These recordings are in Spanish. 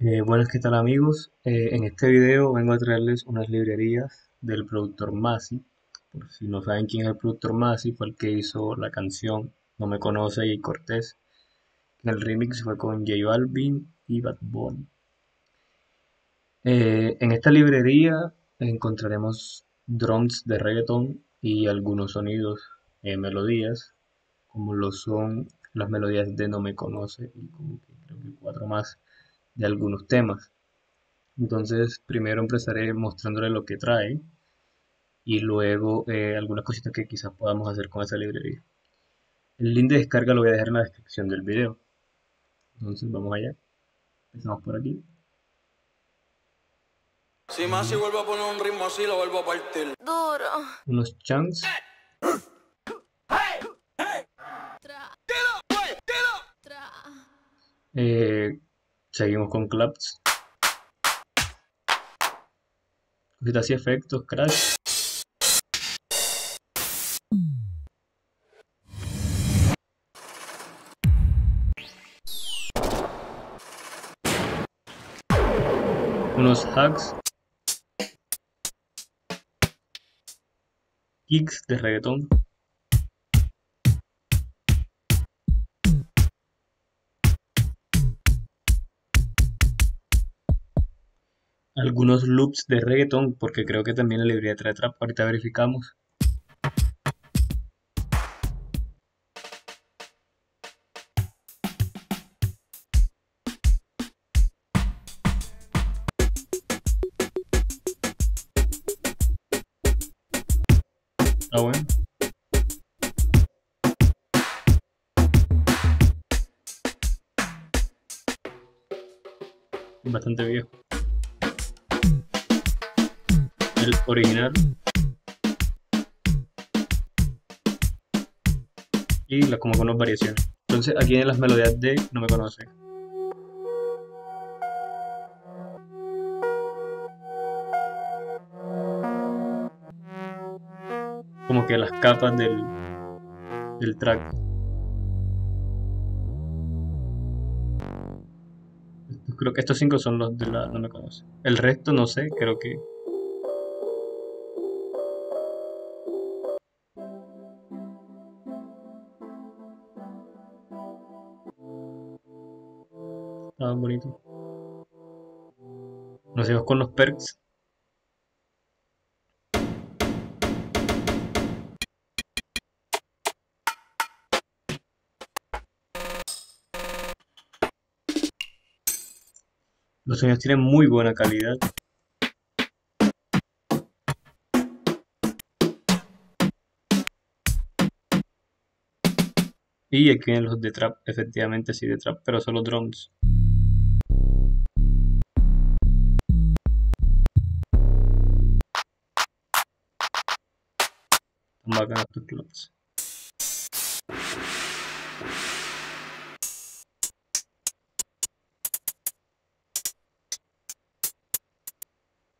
Buenas, ¿qué tal amigos? En este video vengo a traerles unas librerías del productor Masi. Por si no saben quién es el productor Masi, fue el que hizo la canción No Me Conoce y Cortés. El remix fue con J Balvin y Bad Bunny. En esta librería encontraremos drums de reggaeton y algunos sonidos, melodías, como lo son las melodías de No Me Conoce y como que creo que 4 más de algunos temas. Entonces primero empezaré mostrándole lo que trae y luego algunas cositas que quizás podamos hacer con esa librería. El link de descarga lo voy a dejar en la descripción del video. Entonces vamos allá. Empezamos por aquí. Si Masi vuelve a poner un ritmo así, lo vuelvo a partir. Duro. Unos chunks. Seguimos con claps. Cositas y efectos, crash. Unos hacks. Kicks de reggaetón. Algunos loops de reggaetón, porque creo que también la librería trae trap. Ahorita verificamos. Ah, bueno. Bastante viejo. El original. Y la como con las variaciones. Entonces aquí en las melodías de No Me Conoce. Como que las capas del track. Creo que estos 5 son los de la No Me Conoce. El resto no sé, creo que... Está bonito. Nos seguimos con los perks. Los sonidos tienen muy buena calidad. Y aquí en los de trap, efectivamente sí de trap, pero solo drums. Están bacanas tus clubs.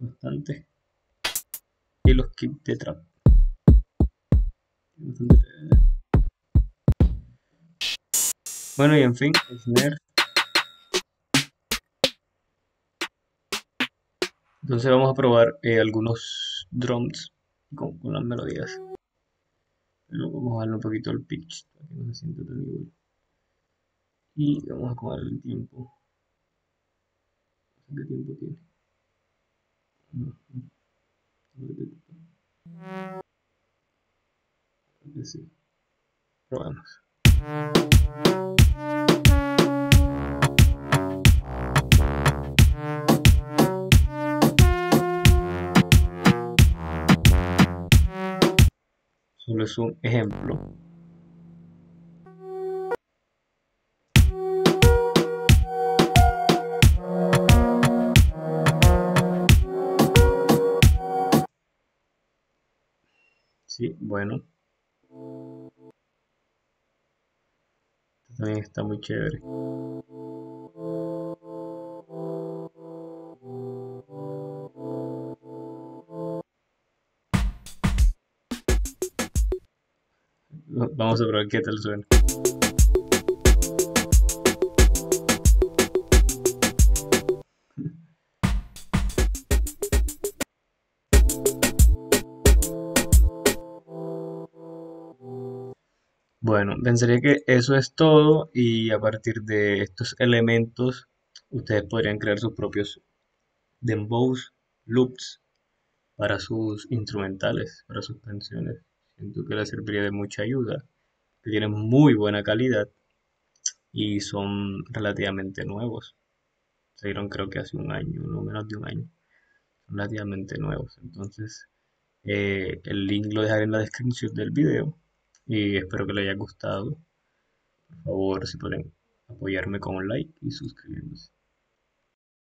Bastante. Y los kicks de trap. Bueno, y en fin, snare. Entonces vamos a probar algunos drums con las melodías. Luego vamos a darle un poquito el pitch para que no se sienta tan igual. Y vamos a coger el tiempo. ¿Qué tiempo tiene? Sí. Probamos. Solo es un ejemplo. Sí, bueno. Esto también está muy chévere. Vamos a probar qué tal suena. Bueno, pensaría que eso es todo y a partir de estos elementos ustedes podrían crear sus propios dembows, loops para sus instrumentales, para sus canciones. Siento que les serviría de mucha ayuda, que tienen muy buena calidad y son relativamente nuevos. Se dieron creo que hace un año, no menos de un año. Son relativamente nuevos. Entonces el link lo dejaré en la descripción del video. Y espero que les haya gustado. Por favor, si pueden apoyarme con un like y suscribirse.